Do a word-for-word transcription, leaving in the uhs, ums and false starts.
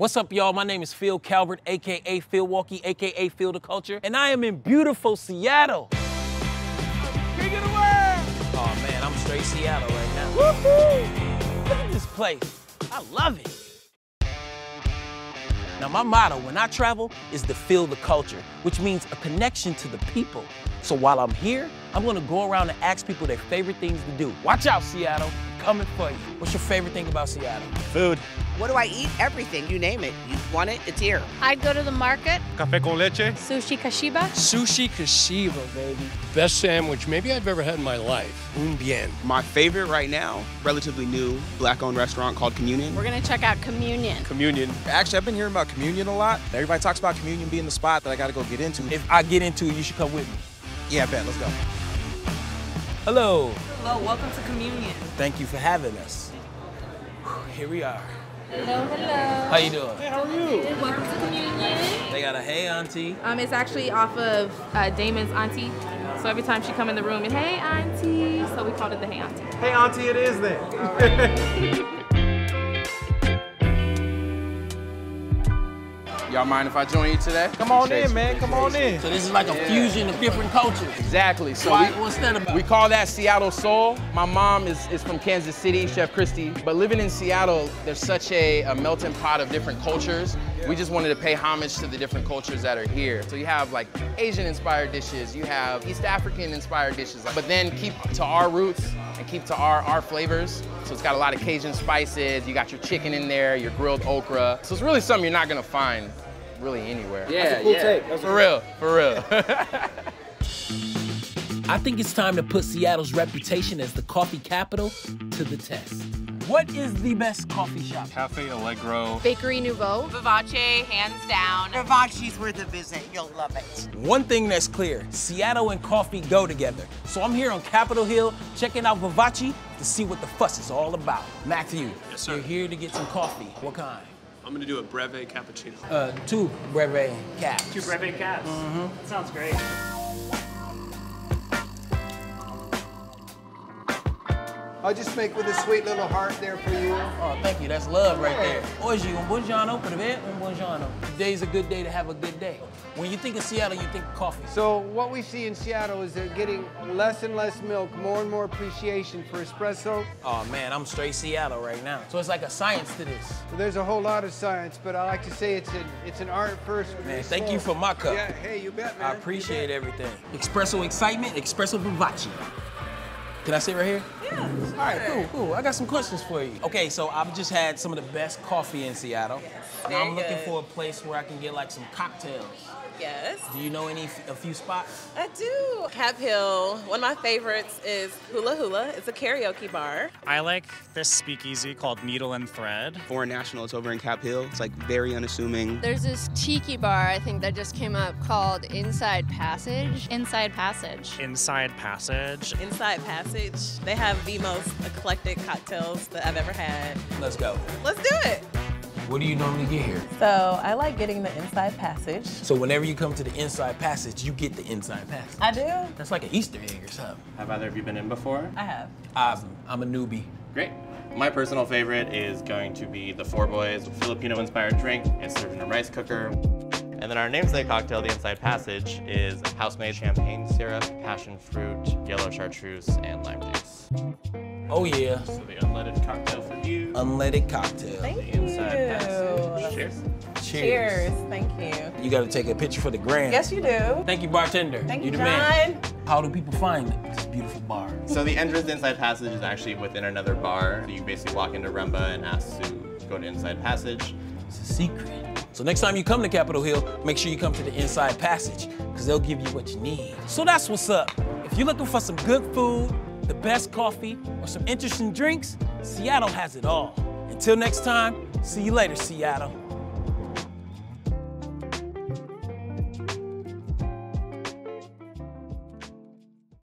What's up, y'all? My name is Phil Calvert, aka Phil Walkie, aka Phil the Culture, and I am in beautiful Seattle. King of the world! Oh man, I'm straight Seattle right now. Woohoo! Look at this place. I love it. Now my motto when I travel is to feel the culture, which means a connection to the people. So while I'm here, I'm gonna go around and ask people their favorite things to do. Watch out, Seattle. Coming for you. What's your favorite thing about Seattle? Food. What do I eat? Everything. You name it. You want it, it's here. I'd go to the market. Café con leche. Sushi Kashiba. Sushi Kashiba, baby. Best sandwich maybe I've ever had in my life. Un bien. My favorite right now, relatively new, black-owned restaurant called Communion. We're gonna check out Communion. Communion. Actually, I've been hearing about Communion a lot. Everybody talks about Communion being the spot that I gotta go get into. If I get into it, you should come with me. Yeah, I bet. Let's go. Hello. Hello, welcome to Communion. Thank you for having us. Whew, here we are. Hello, hello. How you doing? Hey, how are you? Welcome to Communion. They got a hey auntie. Um, it's actually off of uh, Damon's auntie. So every time she come in the room, and hey auntie. So we called it the hey auntie. Hey auntie, it is then. All right. Y'all mind if I join you today? Come on in, man. Come on in. So this is like a yeah. fusion of different cultures. Exactly. So Why, we, what's that about? We call that Seattle soul. My mom is, is from Kansas City, Chef Christie. But living in Seattle, there's such a, a melting pot of different cultures. We just wanted to pay homage to the different cultures that are here. So you have like Asian-inspired dishes, you have East African-inspired dishes, but then keep to our roots and keep to our, our flavors. So it's got a lot of Cajun spices, you got your chicken in there, your grilled okra. So it's really something you're not gonna find really anywhere. Yeah, That's a cool yeah. take. That's for real, for real. I think it's time to put Seattle's reputation as the coffee capital to the test. What is the best coffee shop? Cafe Allegro. Bakery Nouveau. Vivace, hands down. Vivace's worth a visit, you'll love it. One thing that's clear, Seattle and coffee go together. So I'm here on Capitol Hill, checking out Vivace to see what the fuss is all about. Matthew, yes, sir. You're here to get some coffee. What kind? I'm gonna do a breve cappuccino. Uh, two breve caps. Two breve caps. Mm-hmm. That sounds great. I'll just make with a sweet little heart there for you. Oh, thank you. That's love right there. Hoje um bom giorno para ver um bom giorno. Today's a good day to have a good day. When you think of Seattle, you think of coffee. So what we see in Seattle is they're getting less and less milk, more and more appreciation for espresso. Oh man, I'm straight Seattle right now. So it's like a science to this. Well, there's a whole lot of science, but I like to say it's an, it's an art first. Man, thank soul. you for my cup. Yeah, hey, you bet, man. I appreciate bet. everything. Espresso excitement, espresso vivace. Can I sit right here? Yeah. All right, cool, cool. I got some questions for you. Okay, so I've just had some of the best coffee in Seattle. Yes. Now I'm looking good. for a place where I can get like some cocktails. Yes. Do you know any, a few spots? I do. Cap Hill, one of my favorites is Hula Hula. It's a karaoke bar. I like this speakeasy called Needle and Thread. Foreign National, it's over in Cap Hill. It's like very unassuming. There's this tiki bar, I think, that just came up called Inside Passage. Inside Passage. Inside Passage. Inside Passage. They have the most eclectic cocktails that I've ever had. Let's go. Let's do it. What do you normally get here? So I like getting the Inside Passage. So whenever you come to the Inside Passage, you get the Inside Passage. I do. That's like an Easter egg or something. Have either of you been in before? I have. I've, I'm a newbie. Great. My personal favorite is going to be the Four Boys, Filipino-inspired drink. It's served in a rice cooker. And then our namesake cocktail, the Inside Passage, is house-made champagne syrup, passion fruit, yellow chartreuse, and lime juice. Oh yeah. So the unleaded cocktail for you. Unleaded cocktail. Thank you. Cheers. Cheers. Cheers. Thank you. You got to take a picture for the gram. Yes, you do. Thank you, bartender. Thank you, John. Man. How do people find this beautiful bar? So the entrance to Inside Passage is actually within another bar. So you basically walk into Rumba and ask to go to Inside Passage. It's a secret. So next time you come to Capitol Hill, make sure you come to the Inside Passage, because they'll give you what you need. So that's what's up. If you're looking for some good food, the best coffee, or some interesting drinks, Seattle has it all. Until next time, see you later, Seattle.